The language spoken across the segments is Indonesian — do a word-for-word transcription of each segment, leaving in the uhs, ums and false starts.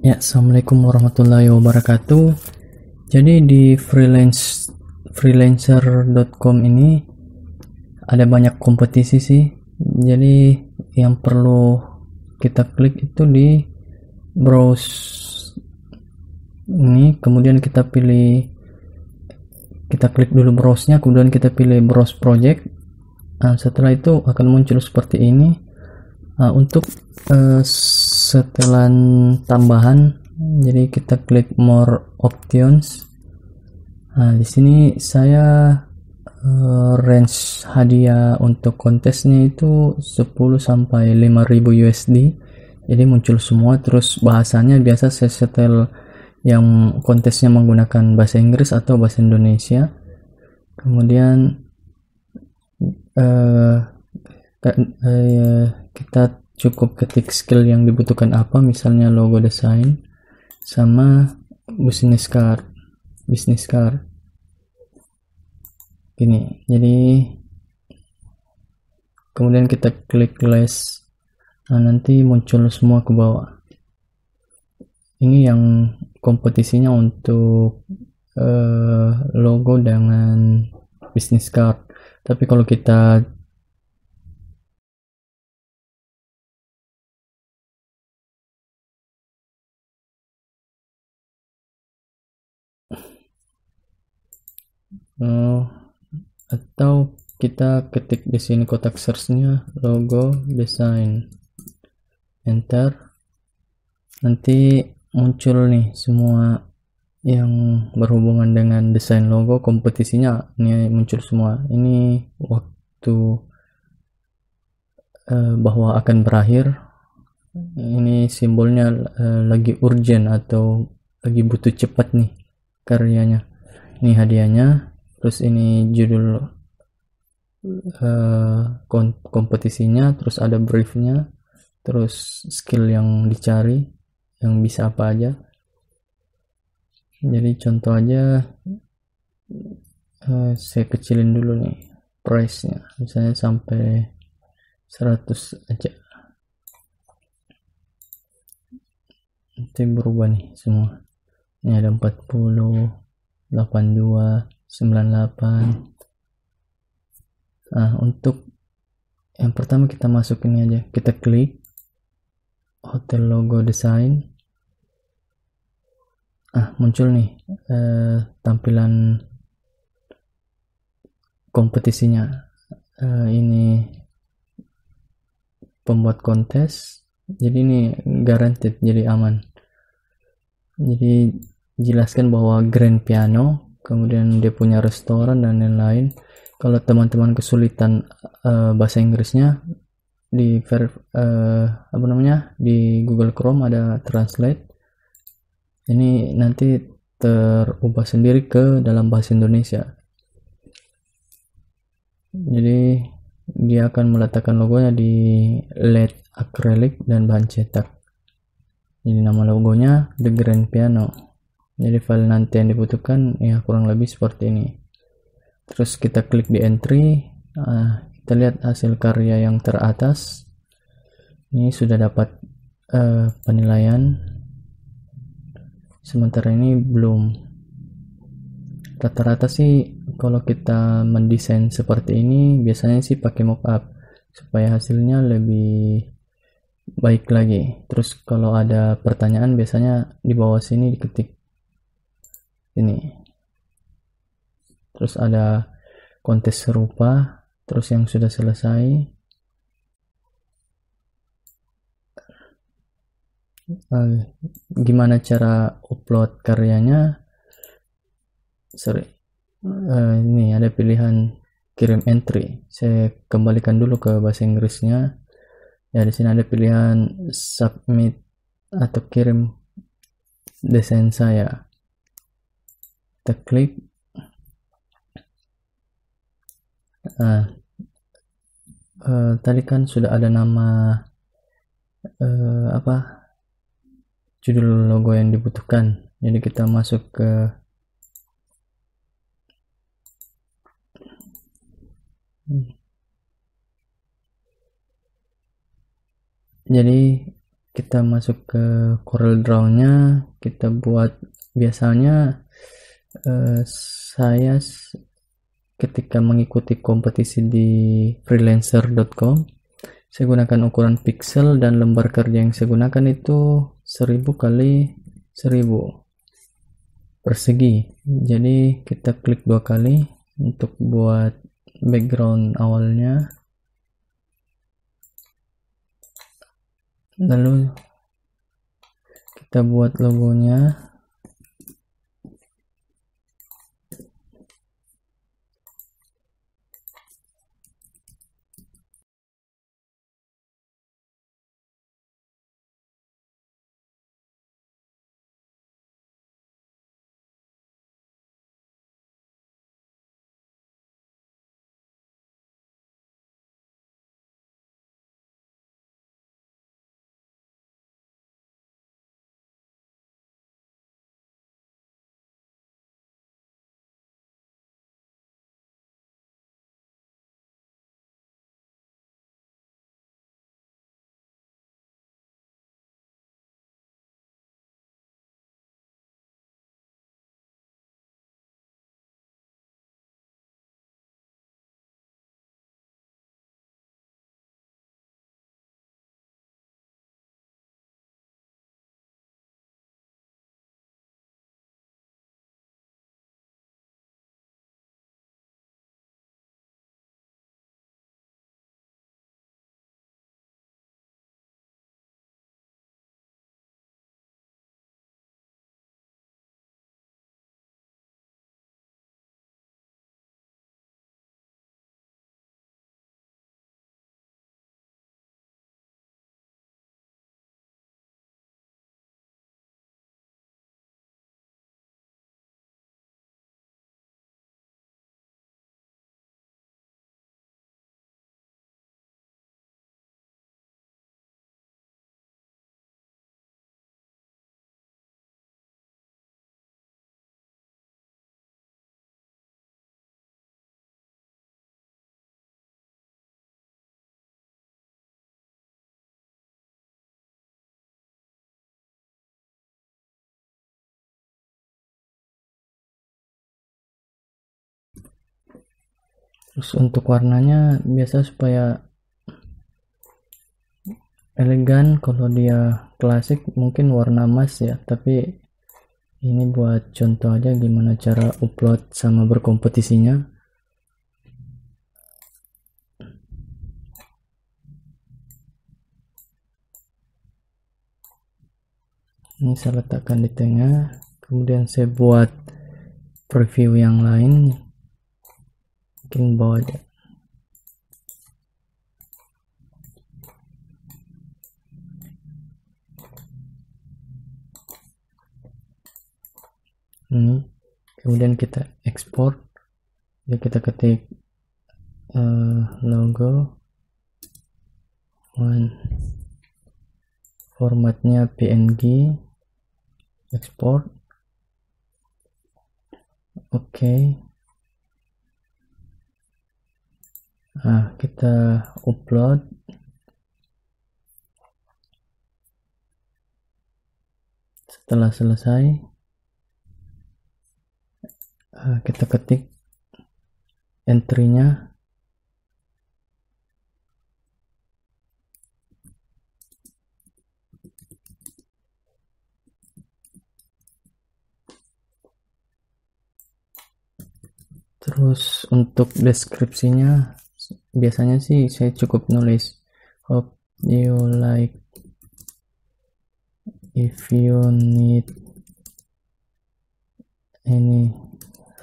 Ya, assalamualaikum warahmatullahi wabarakatuh. Jadi di freelance freelancer dot com ini ada banyak kompetisi sih. Jadi yang perlu kita klik itu di browse ini, kemudian kita pilih, kita klik dulu browse-nya, kemudian kita pilih browse project. Nah, setelah itu akan muncul seperti ini. Nah, untuk uh, setelan tambahan, jadi kita klik more options. Nah, di sini saya uh, range hadiah untuk kontesnya itu sepuluh sampai lima ribu U S D. Jadi muncul semua, terus bahasanya biasa saya setel yang kontesnya menggunakan bahasa Inggris atau bahasa Indonesia. Kemudian uh, uh, kita cukup ketik skill yang dibutuhkan apa, misalnya logo desain sama business card business card gini. Jadi kemudian kita klik list. Nah, nanti muncul semua ke bawah. Ini yang kompetisinya untuk uh, logo dengan business card. Tapi kalau kita Uh, atau kita ketik di sini kotak search-nya logo desain, enter, nanti muncul nih semua yang berhubungan dengan desain logo, kompetisinya ini muncul semua. Ini waktu uh, bahwa akan berakhir, ini simbolnya uh, lagi urgent atau lagi butuh cepat nih karyanya. Ini hadiahnya, terus ini judul uh, kompetisinya, terus ada briefnya, terus skill yang dicari, yang bisa apa aja. Jadi contoh aja, uh, saya kecilin dulu nih price-nya, misalnya sampai seratus aja, nanti berubah nih semua. Ini ada empat puluh, delapan puluh dua, sembilan puluh delapan. Nah, untuk yang pertama kita masuk ini aja, kita klik hotel logo desain. Ah, muncul nih eh, tampilan kompetisinya. Eh, ini pembuat kontes, jadi ini guaranteed, jadi aman. Jadi jelaskan bahwa Grand Piano, kemudian dia punya restoran dan lain-lain. Kalau teman-teman kesulitan uh, bahasa Inggrisnya, di uh, apa namanya di Google Chrome ada translate. Ini nanti terubah sendiri ke dalam bahasa Indonesia. Jadi dia akan meletakkan logonya di L E D acrylic dan bahan cetak. Jadi nama logonya The Grand Piano. Jadi file nanti yang dibutuhkan ya kurang lebih seperti ini. Terus kita klik di entry, nah, kita lihat hasil karya yang teratas. Ini sudah dapat uh, penilaian, sementara ini belum. Rata-rata sih kalau kita mendesain seperti ini biasanya sih pakai mockup supaya hasilnya lebih baik lagi. Terus kalau ada pertanyaan biasanya di bawah sini diketik ini. Terus ada kontes serupa, terus yang sudah selesai, uh, gimana cara upload karyanya. Sorry, uh, ini ada pilihan kirim entry. Saya kembalikan dulu ke bahasa Inggrisnya. Ya, di sini ada pilihan submit atau kirim desain saya. Kita klik. Nah, uh, tadi kan sudah ada nama uh, apa judul logo yang dibutuhkan. Jadi kita masuk ke jadi kita masuk ke Corel Draw-nya, kita buat biasanya eh, saya ketika mengikuti kompetisi di freelancer dot com, saya gunakan ukuran pixel dan lembar kerja yang saya gunakan itu seribu kali seribu persegi. Jadi kita klik dua kali untuk buat background awalnya, lalu kita buat logonya. Terus untuk warnanya biasa supaya elegan, kalau dia klasik mungkin warna emas ya, tapi ini buat contoh aja gimana cara upload sama berkompetisinya. Ini saya letakkan di tengah, kemudian saya buat preview yang lain. Mungkin bawah aja. Ini. Kemudian kita ekspor. Ya, kita ketik uh, logo. One. Formatnya P N G. Ekspor. Oke. Okay. Nah, kita upload. Setelah selesai, kita ketik entry-nya. Terus untuk deskripsinya, biasanya sih saya cukup nulis hope you like, if you need any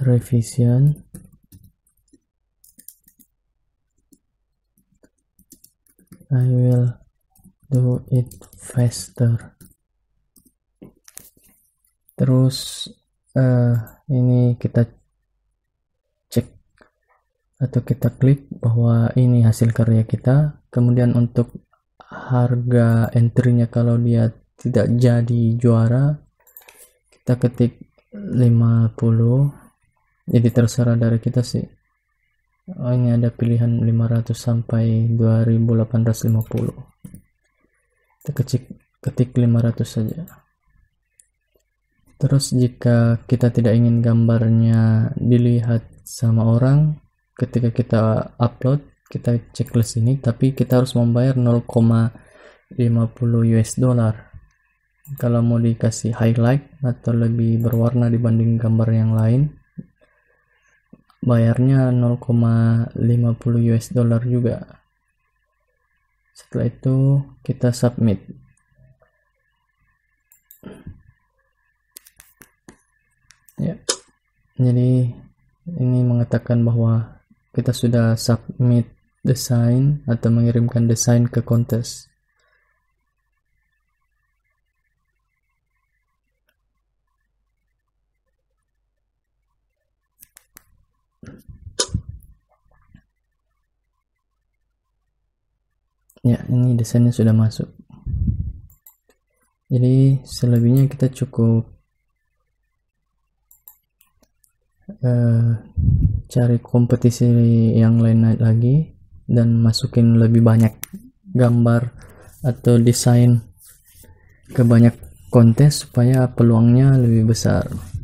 revision I will do it faster. Terus uh, ini kita atau kita klik bahwa ini hasil karya kita. Kemudian untuk harga entry-nya, kalau dia tidak jadi juara, kita ketik lima puluh. Jadi terserah dari kita sih. Oh, ini ada pilihan lima ratus sampai dua ribu delapan ratus lima puluh. Kita kecil ketik lima ratus saja. Terus jika kita tidak ingin gambarnya dilihat sama orang ketika kita upload, kita checklist ini, tapi kita harus membayar nol koma lima puluh US dollar kalau mau dikasih highlight atau lebih berwarna dibanding gambar yang lain. Bayarnya nol koma lima puluh US dollar juga. Setelah itu kita submit. Ya. Jadi ini mengatakan bahwa kita sudah submit desain atau mengirimkan desain ke kontes. Ya, ini desainnya sudah masuk. Jadi selebihnya kita cukup uh, cari kompetisi yang lain lagi dan masukin lebih banyak gambar atau desain ke banyak kontes supaya peluangnya lebih besar.